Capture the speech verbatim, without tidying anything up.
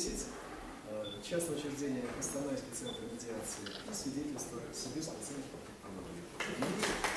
десять, час учреждения Костанайский центр медиации и свидетельство судебного процесса.